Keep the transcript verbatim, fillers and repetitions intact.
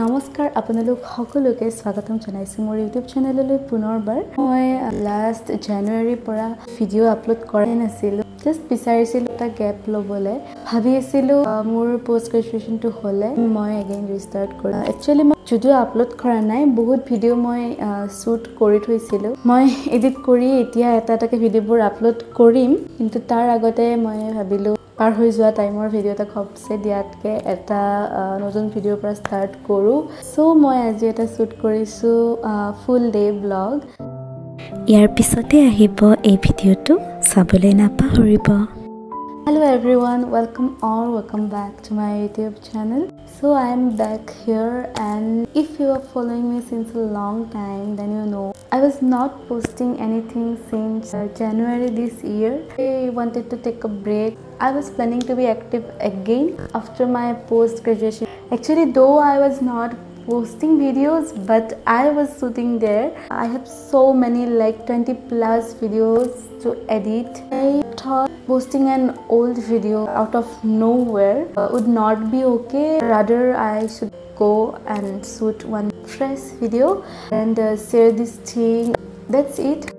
নমস্কাৰ আপোনালোক সকলোকে স্বাগতম জনাইছো মোৰ YouTube চেনেললৈ পুনৰবাৰ। মই লাষ্ট জানুৱাৰী পৰা ভিডিও আপলোড কৰা নাছিল, জাস্ট বিচাৰিছিলো এটা গ্যাপ লবলৈ। ভাবিছিলো মোৰ পোষ্ট গ্ৰেজুৱেচনটো হ'লে মই এগেইন ৰিস্টার্ট কৰিম। একচুয়ালি মই যদিও আপলোড কৰা নাই, বহুত ভিডিও মই শ্যুট কৰি থৈছিলো। মই এডিট কৰি এতিয়া এটা এটাকে ভিডিওবোৰ আপলোড কৰিম, কিন্তু তাৰ আগতে মই ভাবিলো পার হয়ে যাওয়া টাইমৰ ভিডিও এটা খপছে দিয়াতকে এটা নতুন ভিডিওৰ পৰা স্টার্ট কৰো। সো মই আজি এটা শ্যুট কৰিছো ফুল ডে ব্লগ। ইয়াৰ পিছতে আহিব এই ভিডিওটো, চাবলৈ নাপাহৰিব। Hello everyone, welcome or welcome back to my YouTube channel. So I am back here, and if you are following me since a long time, then you know I was not posting anything since uh, January this year. I wanted to take a break. I was planning to be active again after my post graduation. Actually, though I was not posting videos, but I was shooting there. I have so many, like twenty plus videos to edit. I thought posting an old video out of nowhere uh, would not be okay. Rather, I should go and shoot one fresh video and uh, share this thing. That's it.